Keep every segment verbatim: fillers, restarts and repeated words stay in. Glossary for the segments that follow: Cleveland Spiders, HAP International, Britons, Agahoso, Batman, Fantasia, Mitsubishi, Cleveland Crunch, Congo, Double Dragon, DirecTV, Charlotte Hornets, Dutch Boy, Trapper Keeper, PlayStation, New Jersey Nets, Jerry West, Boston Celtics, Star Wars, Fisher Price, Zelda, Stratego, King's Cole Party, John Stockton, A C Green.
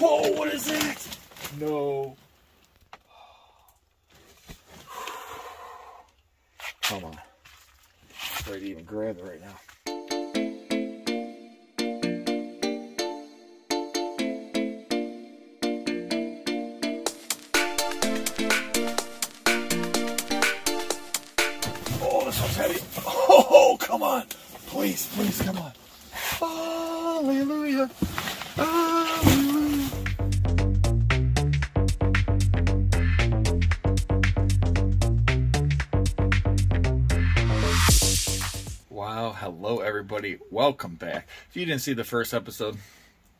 Whoa, what is that? No. Come on. It's hard to even grab it right now. Oh, this one's heavy. Oh, come on. Please, please, come on. Hallelujah. Hallelujah. Wow, hello everybody. Welcome back. If you didn't see the first episode,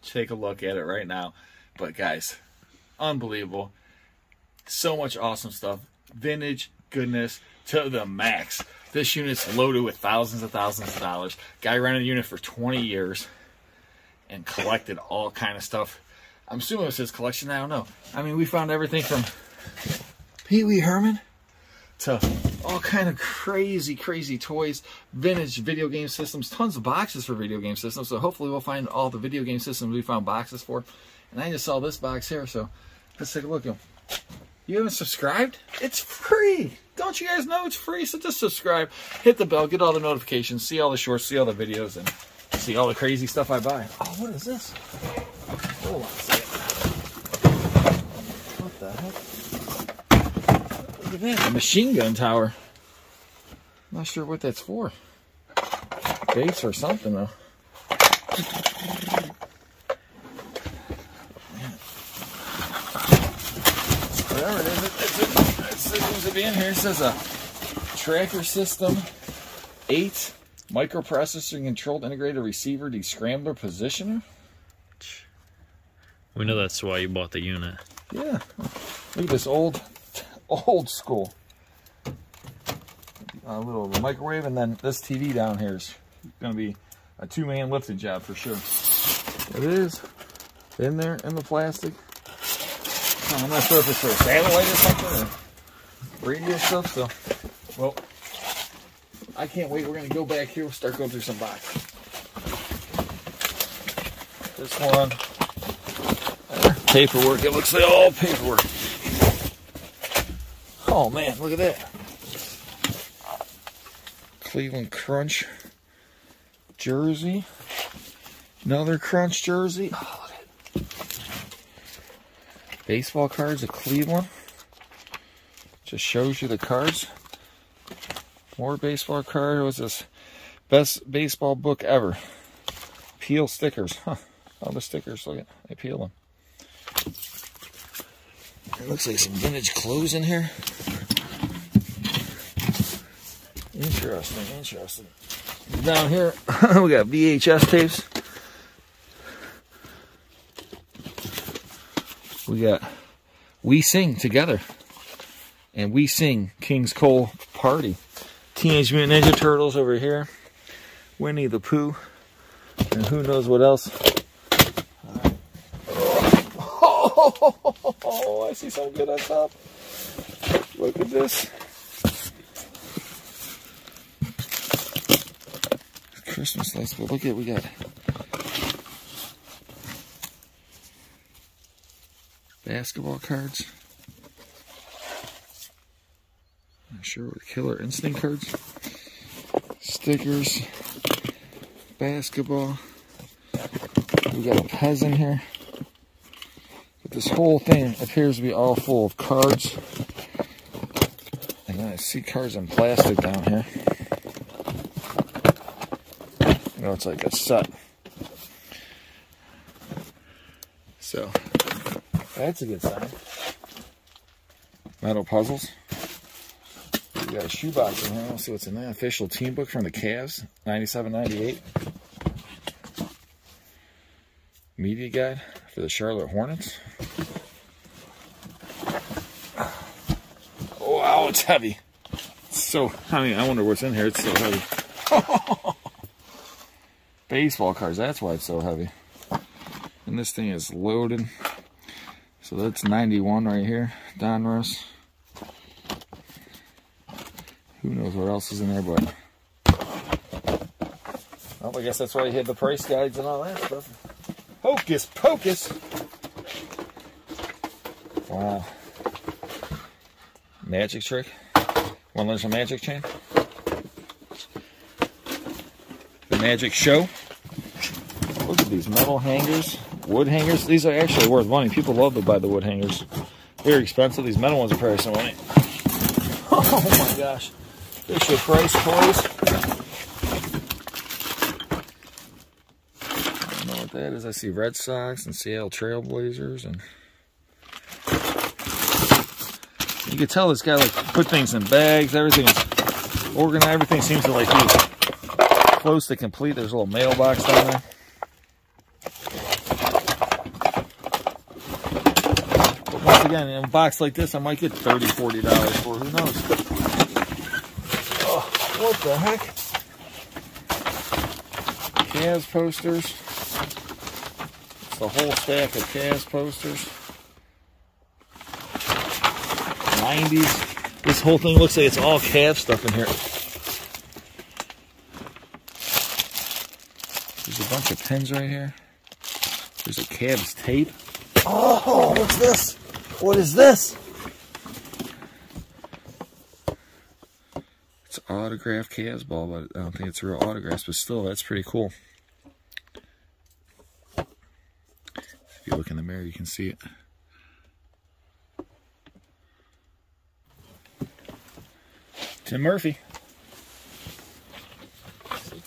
take a look at it right now. But guys, unbelievable. So much awesome stuff. Vintage goodness to the max. This unit's loaded with thousands and thousands of dollars. Guy rented a unit for twenty years and collected all kind of stuff. I'm assuming it's his collection, I don't know. I mean, we found everything from Pee Wee Herman to all kind of crazy, crazy toys, vintage video game systems, tons of boxes for video game systems. So hopefully we'll find all the video game systems we found boxes for. And I just saw this box here, so let's take a look at them. You haven't subscribed? It's free. Don't you guys know it's free? So just subscribe, hit the bell, get all the notifications, see all the shorts, see all the videos, and see all the crazy stuff I buy. Oh, what is this? Hold on a second. What the heck? Look at that, a machine gun tower. Not sure what that's for. Base or something, though. Whatever it is, it seems to be in here. It says a tracker system, eight microprocessor controlled integrated receiver descrambler positioner. We know that's why you bought the unit. Yeah, look at this old, old school. A little microwave, and then this T V down here is going to be a two-man lifted job for sure. It is in there in the plastic. I'm not sure if it's for a satellite or something, or radio stuff, so, well, I can't wait. We're going to go back here. We'll start going through some boxes. This one, paperwork. It looks like all paperwork. Oh, man, look at that. Cleveland Crunch jersey. Another Crunch jersey. Oh, look at it. Baseball cards of Cleveland. Just shows you the cards. More baseball cards. What's this? Best baseball book ever. Peel stickers. Huh. All the stickers. Look at I peel them. It looks like some vintage clothes in here. Interesting, interesting. Down here, we got V H S tapes. We got We Sing Together, and We Sing King's Cole Party. Teenage Mutant Ninja Turtles over here, Winnie the Pooh, and who knows what else. Right. Oh, oh, oh, oh, I see something good on top. Look at this. Christmas lights, but look at what we got. Basketball cards. Not sure what Killer Instinct cards. Stickers. Basketball. We got a peasant here. But this whole thing appears to be all full of cards. And then I see cards in plastic down here. You know, it's like a set. So. That's a good sign. Metal puzzles. We got a shoebox in here. Let's see what's in there. Official team book from the Cavs, ninety-seven ninety-eight. Media guide for the Charlotte Hornets. Wow, it's heavy. It's so, I mean, I wonder what's in here. It's so heavy. Baseball cards. That's why it's so heavy. And this thing is loaded. So that's ninety-one right here, Donruss. Who knows what else is in there, but... Well, I guess that's why you had the price guides and all that stuff. Hocus Pocus. Wow. Magic trick. Want to learn some magic, Chan? The magic show. Look at these metal hangers, wood hangers. These are actually worth money. People love to buy the wood hangers. Very expensive. These metal ones are probably some money. Oh my gosh. There's your price, toys. I don't know what that is. I see Red Sox and Seattle Trailblazers, and you can tell this guy like put things in bags. Everything's organized. Everything seems to like be close to complete. There's a little mailbox down there. But once again, in a box like this, I might get thirty, forty dollars for it. Who knows? Oh, what the heck? Cavs posters. It's the whole stack of Cavs posters. nineties. This whole thing looks like it's all Cavs stuff in here. There's a bunch of pins right here. There's a Cavs tape. Oh, what's this? What is this? It's an autographed Cavs ball, but I don't think it's real autographs, but still, that's pretty cool. If you look in the mirror, you can see it. Tim Murphy.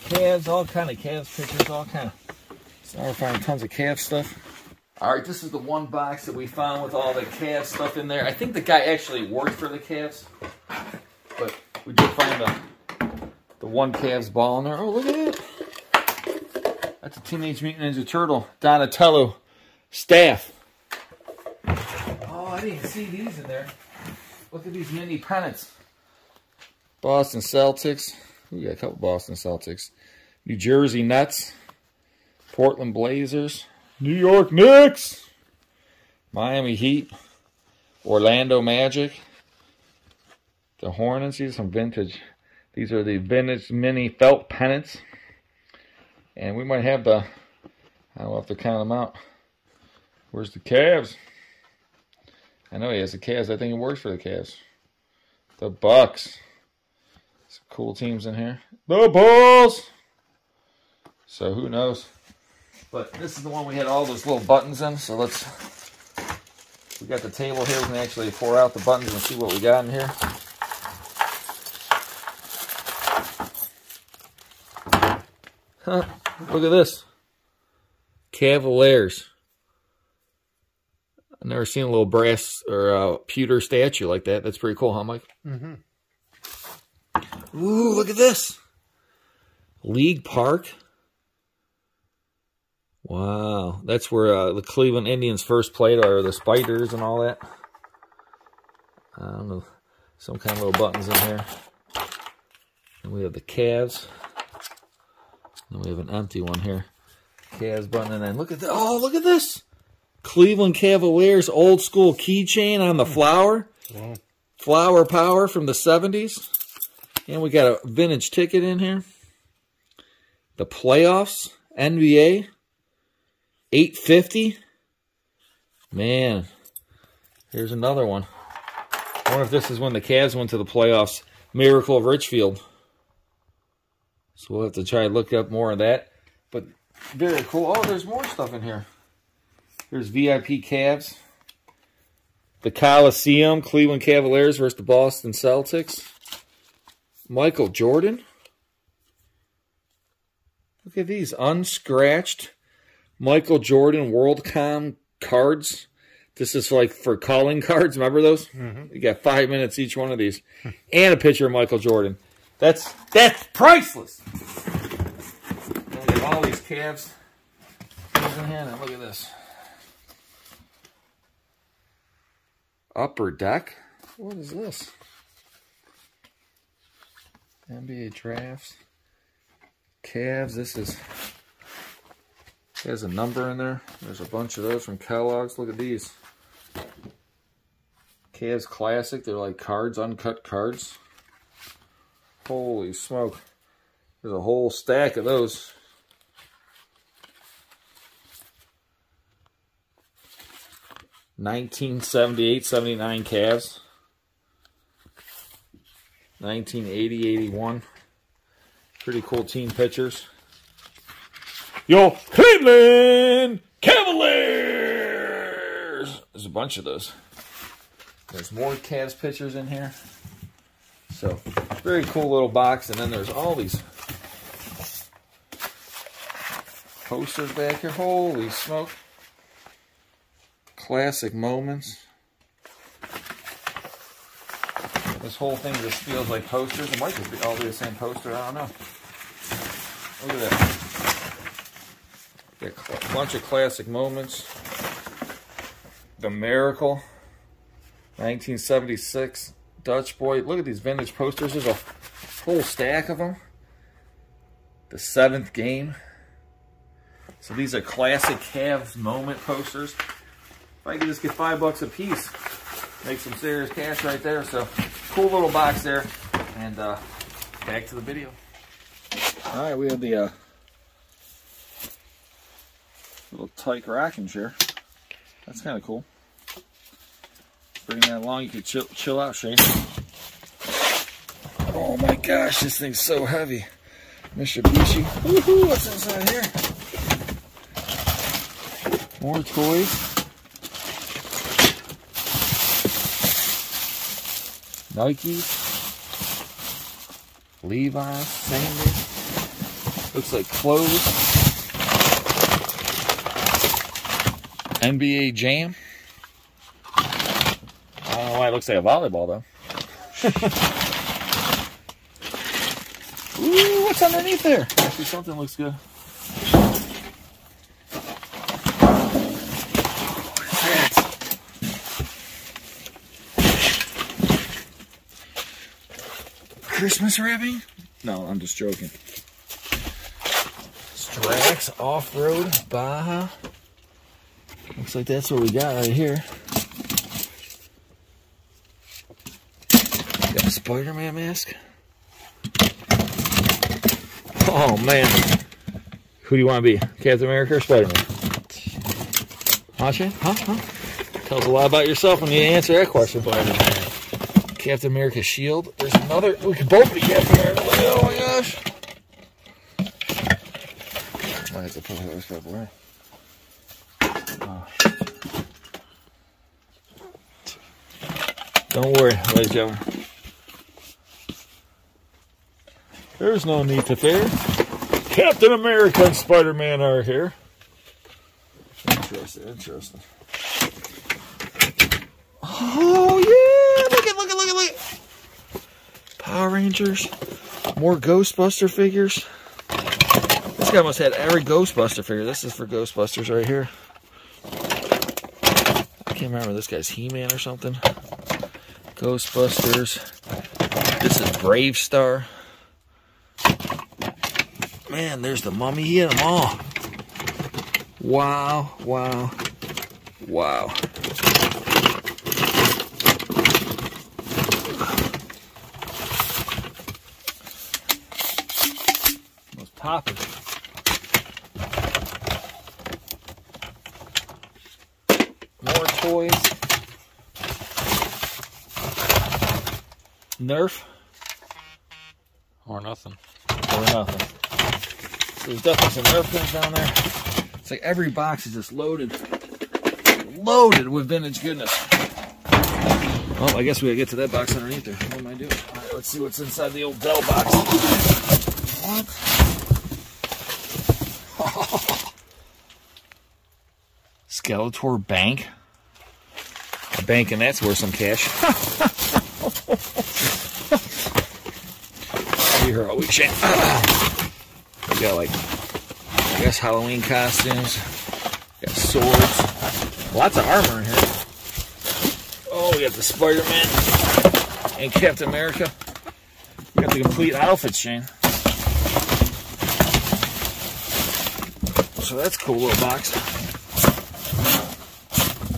Cavs, all kind of Cavs pictures, all kind of. So now we're finding tons of Cavs stuff. All right, this is the one box that we found with all the Cavs stuff in there. I think the guy actually worked for the Cavs, but we did find the, the one Cavs ball in there. Oh, look at it. That's a Teenage Mutant Ninja Turtle Donatello staff. Oh, I didn't see these in there. Look at these mini pennants. Boston Celtics. We got a couple Boston Celtics. New Jersey Nets. Portland Blazers. New York Knicks. Miami Heat. Orlando Magic. The Hornets. These are some vintage. These are the vintage mini felt pennants. And we might have the... I don't have to count them out. Where's the Cavs? I know he has the Cavs. I think it works for the Cavs. The Bucks. Some cool teams in here. The Bulls! So who knows? But this is the one we had all those little buttons in. So let's... We got the table here. We can actually pour out the buttons and see what we got in here. Huh. Look at this. Cavaliers. I've never seen a little brass or uh, pewter statue like that. That's pretty cool, huh, Mike? Mm-hmm. Ooh, look at this. League Park. Wow. That's where uh, the Cleveland Indians first played, or the Spiders and all that. I don't know. Some kind of little buttons in here. And we have the Cavs. And we have an empty one here. Cavs button. And then look at this. Oh, look at this. Cleveland Cavaliers old school keychain on the flower. Wow. Flower power from the seventies. And we got a vintage ticket in here. The playoffs, N B A, eight fifty. Man, here's another one. I wonder if this is when the Cavs went to the playoffs. Miracle of Richfield. So we'll have to try to look up more of that. But very cool. Oh, there's more stuff in here. There's V I P Cavs. The Coliseum, Cleveland Cavaliers versus the Boston Celtics. Michael Jordan. Look at these unscratched Michael Jordan WorldCom cards. This is like for calling cards. Remember those? Mm-hmm. You got five minutes each one of these, and a picture of Michael Jordan. That's that's priceless. And we have all these Cavs. Look at this. Upper Deck. What is this? N B A drafts, Cavs. This is, there's a number in there. There's a bunch of those from Kellogg's. Look at these. Cavs Classic. They're like cards, uncut cards. Holy smoke. There's a whole stack of those. nineteen seventy-eight seventy-nine Cavs. nineteen eighty eighty-one. Pretty cool team pictures. Yo, Cleveland Cavaliers! There's a bunch of those. There's more Cavs pictures in here. So, very cool little box. And then there's all these posters back here. Holy smoke. Classic moments. This whole thing just feels like posters. It might just be all be the same poster. I don't know. Look at that. Got a bunch of classic moments. The Miracle. nineteen seventy-six. Dutch Boy. Look at these vintage posters. There's a whole stack of them. The Seventh Game. So these are classic Cavs moment posters. If I could just get five bucks a piece, make some serious cash right there. So cool little box there. And uh, back to the video. All right, we have the uh, little Tyke rocking chair. That's kind of cool. Bring that along, you can chill, chill out, Shane. Oh my gosh, this thing's so heavy. Mitsubishi. Woohoo, what's inside here? More toys. Nike's. Levi's. Sanders. Looks like clothes. N B A Jam. It looks like a volleyball, though. Ooh, what's underneath there? Actually, something looks good. Christmas wrapping? No, I'm just joking. Strax Off-Road Baja. Looks like that's what we got right here. Spider-Man mask. Oh man. Who do you want to be? Captain America or Spider-Man? Huh, Shane? Huh? Huh? Tells a lot about yourself when you answer that question. Spider-Man. Captain America shield. There's another. We could both be Captain America. Oh my gosh. I might have to put that this up away. Don't worry, ladies and gentlemen. There's no need to fear. Captain America and Spider-Man are here. Interesting, interesting. Oh, yeah! Look at, look at, look at, look at. Power Rangers. More Ghostbuster figures. This guy must have had every Ghostbuster figure. This is for Ghostbusters right here. I can't remember this guy's He-Man or something. Ghostbusters. This is Brave Star. Man, there's the mummy. He had them all. Wow, wow, wow. Most popping. More toys. Nerf. Or nothing. Or nothing. There's definitely some Nerf pins down there. It's like every box is just loaded. Loaded with vintage goodness. Well, I guess we gotta get to that box underneath there. What am I doing? Alright, let's see what's inside the old Dell box. What? Skeletor Bank? A bank and that's worth some cash. I'll be here all week, Shane. We got like, I guess Halloween costumes. We got swords. Lots of armor in here. Oh, we got the Spider-Man and Captain America. We got the complete outfits, Shane. So that's a cool little box.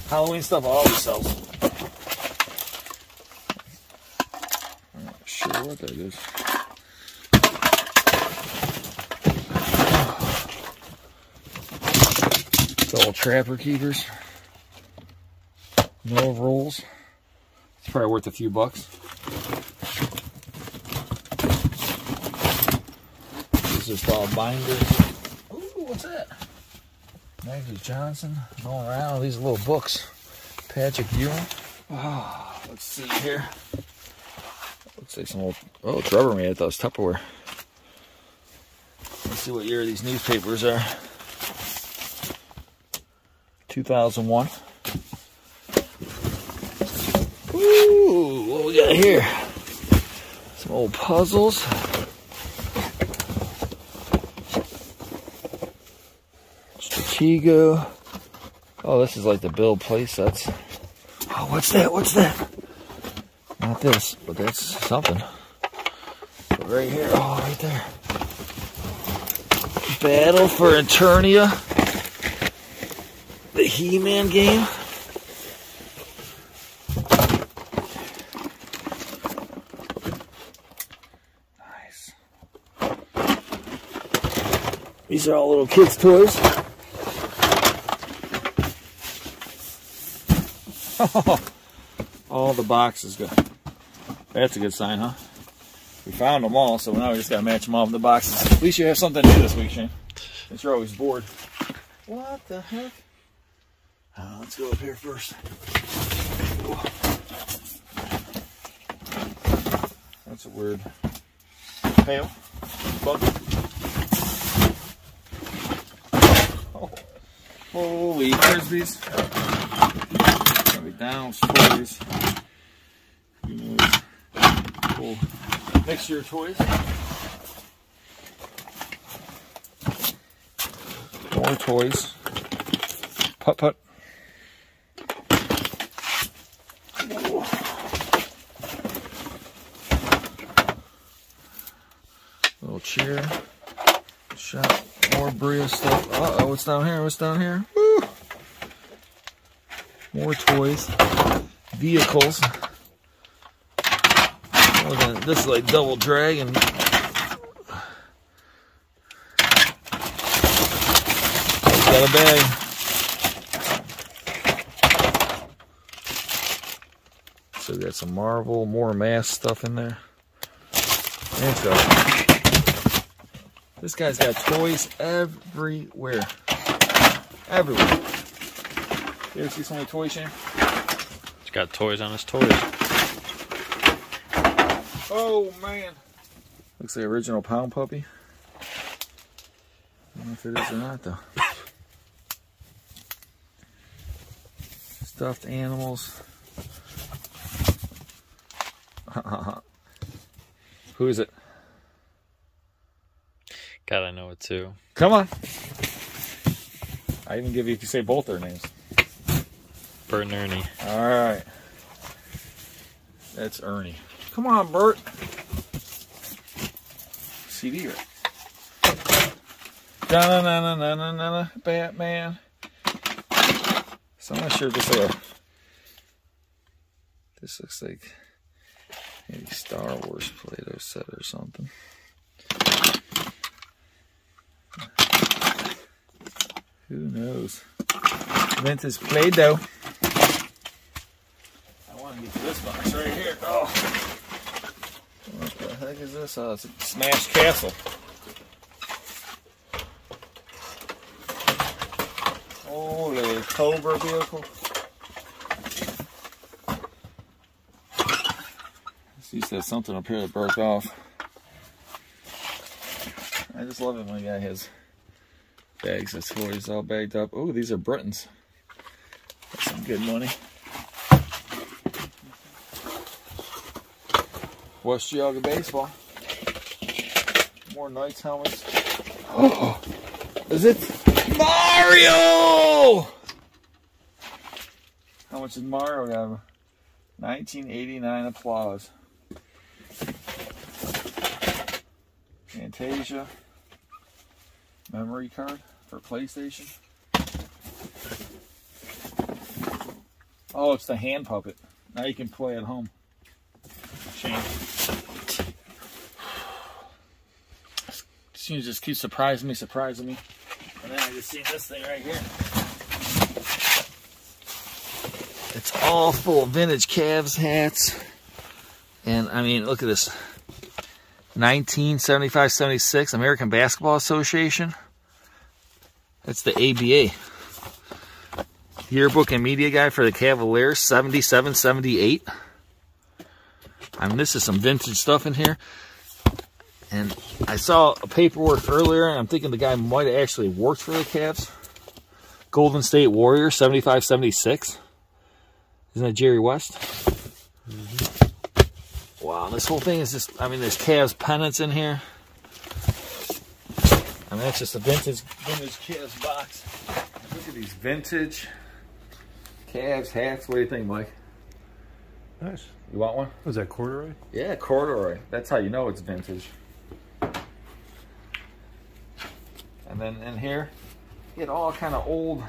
Halloween stuff always sells. I'm not sure what that is. All Trapper Keepers. No rules. It's probably worth a few bucks. This is all binders. Ooh, what's that? Maggie Johnson going around with these little books. Patrick Ewing. Oh, let's see here. Looks like some old, oh, it's rubber made. I thought it was Tupperware. Let's see what year these newspapers are. two thousand one. Ooh, what we got here? Some old puzzles. Stratego. Oh, this is like the Bill play sets. Oh, what's that? What's that? Not this, but that's something. Right here. Oh, right there. Battle for Eternia. The He-Man game. Nice. These are all little kids' toys. All the boxes go. That's a good sign, huh? We found them all, so now we just gotta match them all in the boxes. At least you have something new this week, Shane. Since you're always bored. What the heck? Uh, let's go up here first. That's a weird pail. Bucket. Oh. Holy Frisbees. Gonna be down stories. You know, cool mixture of toys. More toys. Putt putt. Cheer, shop, more Bria stuff. Uh oh, what's down here? What's down here? Woo! More toys, vehicles. At, this is like Double Dragon. It's got a bag. So we got some Marvel, more mask stuff in there. Let's go. This guy's got toys everywhere. Everywhere. You ever see so many toys, Shane? He's got toys on his toys. Oh, man. Looks like original Pound Puppy. I don't know if it is or not, though. Stuffed animals. Who is it? God, I know it too. Come on. I even give you, if you say both their names. Bert and Ernie. All right. That's Ernie. Come on, Bert. C D right? Na na na na na na Batman. So I'm not sure if this like a, this looks like maybe Star Wars Play-Doh set or something. Who knows? Vintage Play-Doh. I want to get to this box right here. Oh, what the heck is this? Oh, it's a Smash Castle. Holy Cobra vehicle. She said something up here that broke off. I just love it when a guy has bags of toys all bagged up. Oh, these are Britons. That's some good money. West Geauga baseball. More Knights helmets. Oh, is it Mario? How much is Mario got? nineteen eighty-nine applause. Fantasia. Memory card for PlayStation. Oh, it's the hand puppet. Now you can play at home. Shame. She just keeps surprising me, surprising me. And then I just see this thing right here. It's all full of vintage Cavs hats. And, I mean, look at this. nineteen seventy-five seventy-six American Basketball Association. That's the A B A. Yearbook and media guide for the Cavaliers, seventy-seven seventy-eight. I mean, this is some vintage stuff in here. And I saw a paperwork earlier, and I'm thinking the guy might have actually worked for the Cavs. Golden State Warriors, seventy-five seventy-six. Isn't that Jerry West? Mm-hmm. Wow, this whole thing is just, I mean, there's Cavs pennants in here. I mean, that's just a vintage, vintage Cavs box. Look at these vintage Cavs hats. What do you think, Mike? Nice. You want one? Was that corduroy? Yeah, corduroy. That's how you know it's vintage. And then in here, you get all kind of old,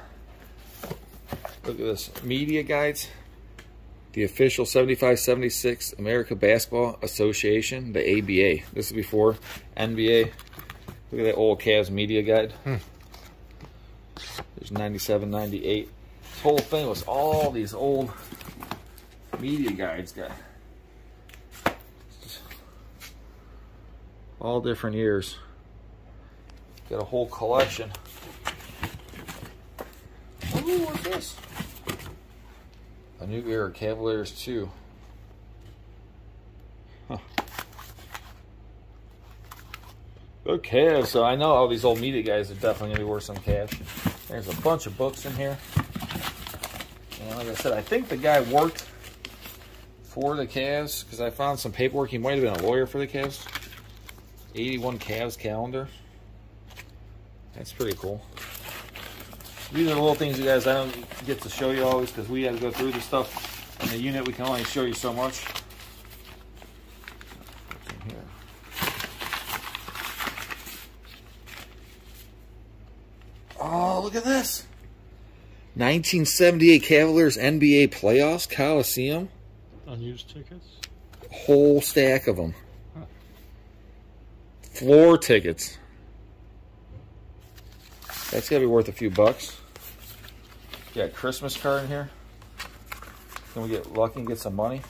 look at this, media guides. The official seventy-five seventy-six America Basketball Association, the A B A. This is before N B A. Look at that old Cavs media guide. Hmm. There's ninety-seven ninety-eight. This whole thing was all these old media guides, guy. All different years. Got a whole collection. Ooh, what's this? A New Era Cavaliers two. Huh. Okay, so I know all these old media guys are definitely gonna be worth some cash. There's a bunch of books in here. And like I said, I think the guy worked for the Cavs, because I found some paperwork. He might have been a lawyer for the Cavs. eighty-one Cavs calendar. That's pretty cool. These are the little things, you guys, I don't get to show you always, because we have to go through the stuff in the unit. We can only show you so much. Here. Oh, look at this. nineteen seventy-eight Cavaliers N B A Playoffs Coliseum. Unused tickets? Whole stack of them. Huh. Floor tickets. That's got to be worth a few bucks. Got a Christmas card in here. Can we get lucky and get some money?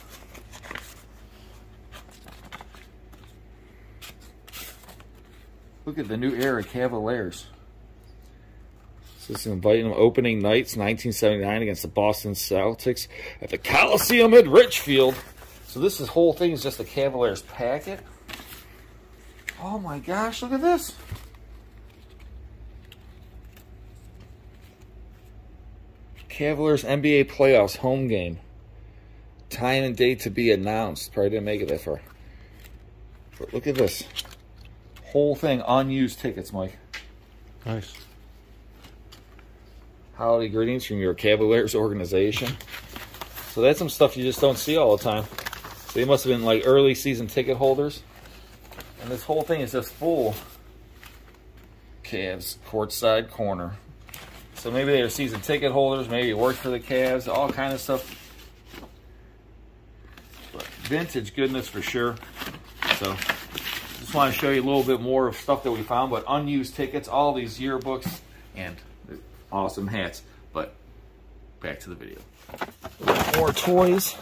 Look at the New Era Cavaliers. This is inviting them opening nights, nineteen seventy-nine, against the Boston Celtics at the Coliseum at Richfield. So this is, whole thing is just the Cavaliers packet. Oh my gosh, look at this. Cavaliers N B A Playoffs home game. Time and date to be announced. Probably didn't make it that far. But look at this. Whole thing, unused tickets, Mike. Nice. Holiday greetings from your Cavaliers organization. So that's some stuff you just don't see all the time. So they must have been like early season ticket holders. And this whole thing is just full. Cavs courtside corner. So maybe they were season ticket holders. Maybe it worked for the Cavs. All kind of stuff. But vintage goodness for sure. So just want to show you a little bit more of stuff that we found. But unused tickets, all these yearbooks, and awesome hats. But back to the video. More toys.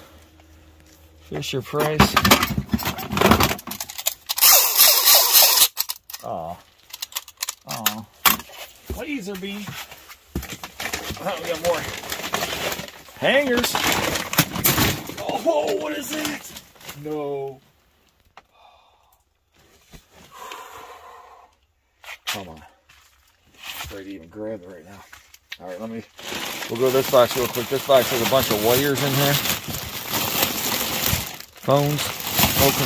Fisher Price. Oh, oh, laser beam. Oh, we got more hangers. Oh, whoa, what is that? No. Come on. It's hard to even grab it right now. All right, let me, we'll go to this box real quick. This box has a bunch of wires in here. Phones, remote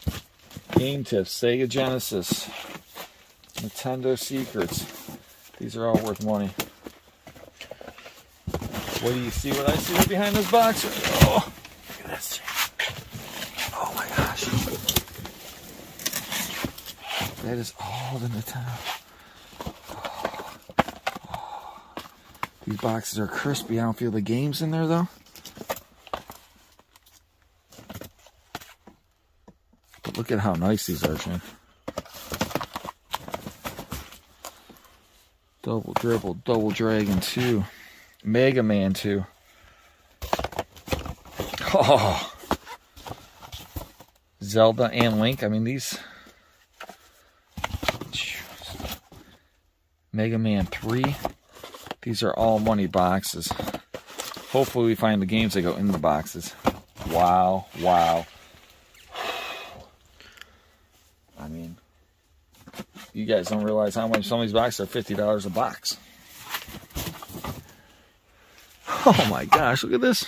controls, game tips, Sega Genesis, Nintendo secrets. These are all worth money. What do you see? What I see behind this box? Oh, look at this. Oh my gosh. That is all the Nintendo. These boxes are crispy. I don't feel the games in there, though. But look at how nice these are, man. Double Dribble, Double Dragon two, Mega Man two. Oh. Zelda and Link. I mean, these... Mega Man three. These are all money boxes. Hopefully we find the games that go in the boxes. Wow, wow. I mean, you guys don't realize how much some of these boxes are fifty dollars a box. Oh my gosh, look at this.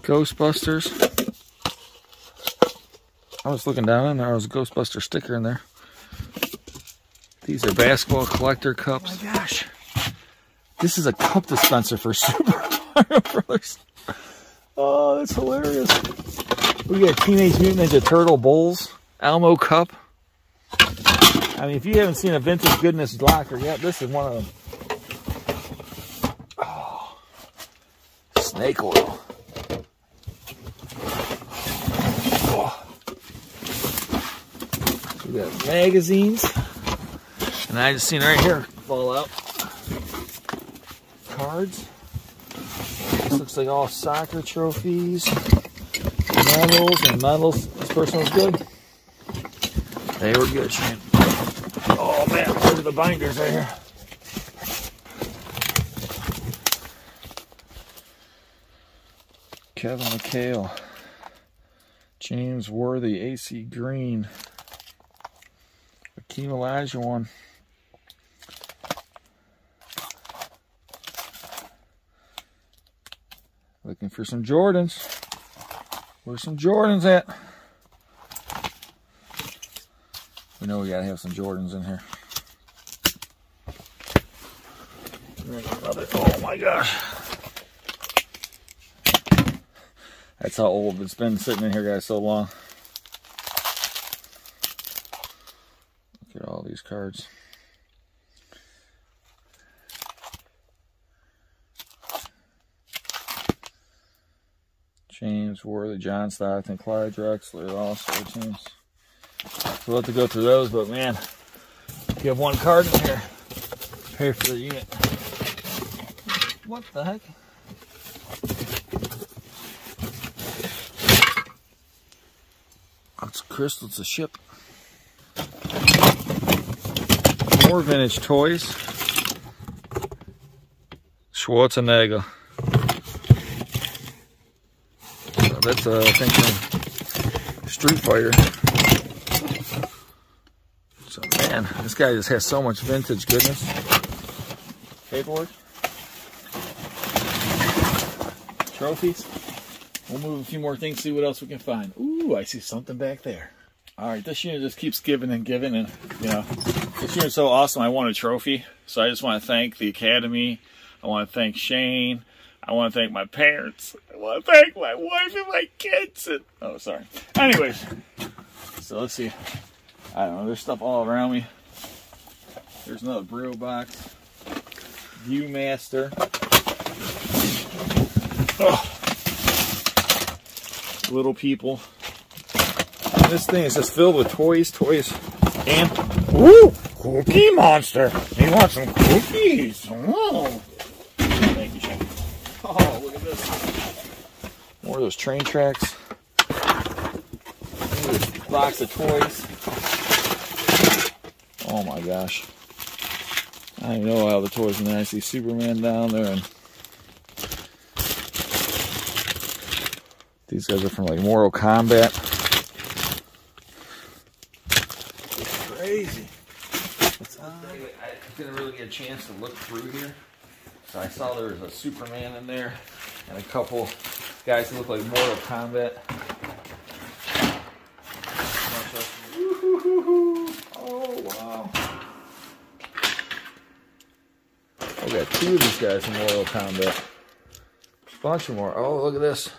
Ghostbusters. I was looking down and there was a Ghostbuster sticker in there. These are basketball collector cups. Oh my gosh. This is a cup dispenser for Super Mario Brothers. Oh, that's hilarious. We got Teenage Mutant Ninja Turtle bowls. Elmo cup. I mean, if you haven't seen a vintage goodness locker yet, this is one of them. Oh, snake oil. Oh. We got magazines. And I just seen right here fall out. Cards. This looks like all soccer trophies, medals, and medals. This person was good. They were good, Shane. Oh man, look at the binders right here. Kevin McHale, James Worthy, A C Green, Hakeem Olajuwon. Looking for some Jordans. Where's some Jordans at? We know we gotta have some Jordans in here. Another, oh my gosh. That's how old it's been sitting in here, guys, so long. Look at all these cards. James Worthy, John Stockton, Clyde Drexler, all-star teams. We'll have to go through those, but man, if you have one card in here, prepare for the unit. What the heck? It's crystal, it's a ship. More vintage toys. Schwarzenegger. That's, uh, I think, from Street Fighter. So, man, this guy just has so much vintage goodness. Paperwork. Trophies. We'll move a few more things, see what else we can find. Ooh, I see something back there. All right, this unit just keeps giving and giving. And, you know, this unit's so awesome, I won a trophy. So I just want to thank the Academy. I want to thank Shane. I want to thank my parents. I want to thank my wife and my kids. And, oh, sorry. Anyways, so let's see. I don't know. There's stuff all around me. There's another brew box. Viewmaster. Oh. Little people. And this thing is just filled with toys, toys, and ooh, cookie monster. You want some cookies? Oh. Thank you, Shane. Oh, look at this. More of those train tracks. Ooh, box of toys. Oh my gosh. I know how the toys in there. I see Superman down there. And these guys are from like Mortal Kombat. It's crazy. It's I didn't really get a chance to look through here. So I saw there was a Superman in there and a couple guys who look like Mortal Kombat. Oh, wow. I got two of these guys in Mortal Kombat. A bunch of more. Oh, look at this.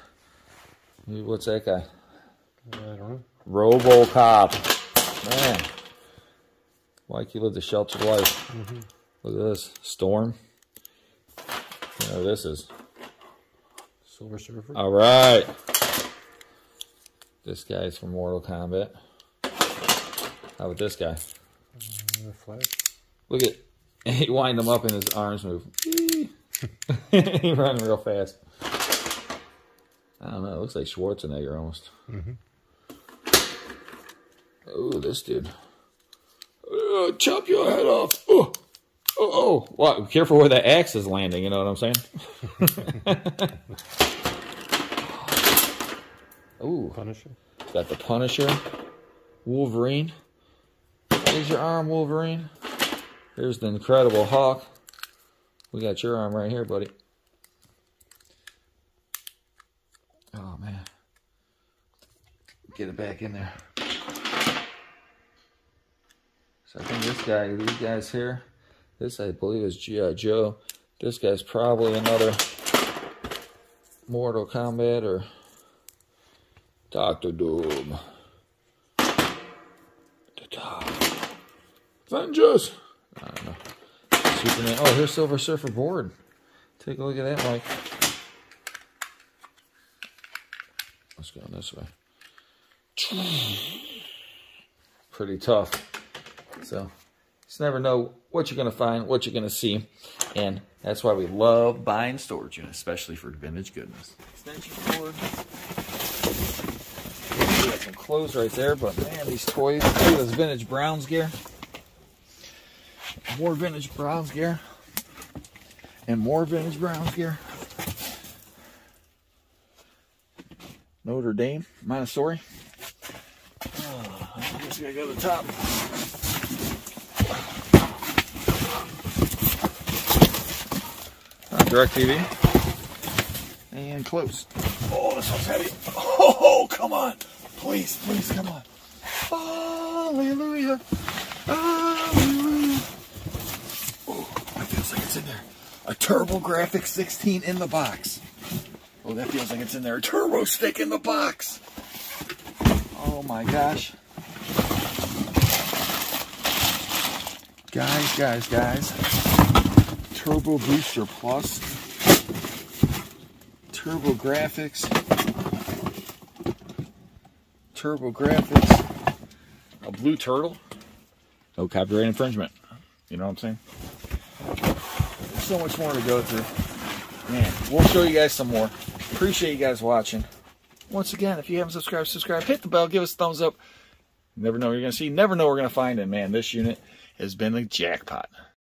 What's that guy? I don't know. RoboCop. Man. Mikey lived a sheltered life. Mm-hmm. Look at this. Storm. You know this is Silver Surfer. All right, this guy's from Mortal Kombat. How about this guy? Uh, flag. Look at he wind him up in his arms move. He running real fast. I don't know. It looks like Schwarzenegger almost. Mm-hmm. Oh, this dude. Uh, chop your head off. Oh, oh, oh. Well, careful where the axe is landing. You know what I'm saying? Ooh. Punisher. Got the Punisher. Wolverine. There's your arm, Wolverine. Here's the Incredible Hawk. We got your arm right here, buddy. Oh, man. Get it back in there. So I think this guy, these guys here, this I believe is G I. Joe. This guy's probably another Mortal Kombat or Doctor Doom. Avengers! I don't know. Superman. Oh, here's Silver Surfer board. Take a look at that, Mike. Let's go this way. Pretty tough. So, just never know what you're going to find, what you're going to see. And that's why we love buying storage units, especially for vintage goodness. Extension cord. We got some clothes right there, but man, these toys. Look at this vintage Browns gear. More vintage Browns gear. And more vintage Browns gear. Notre Dame, Montessori. Oh, I guess I gotta go to the top. Uh, DirecTV. And close. Oh, this one's heavy. Oh, come on. Please, please, come on. Hallelujah. Hallelujah. Oh, that feels like it's in there. A TurboGrafx sixteen in the box. Oh, that feels like it's in there. A turbo stick in the box. Oh my gosh. Guys, guys, guys. Turbo Booster Plus. Turbo Graphics. Turbo Graphics. A blue turtle. No copyright infringement. You know what I'm saying? There's so much more to go through. Man, we'll show you guys some more. Appreciate you guys watching. Once again, if you haven't subscribed, subscribe. Hit the bell. Give us a thumbs up. You never know what you're going to see. You never know what we're going to find. And, man, this unit has been the jackpot.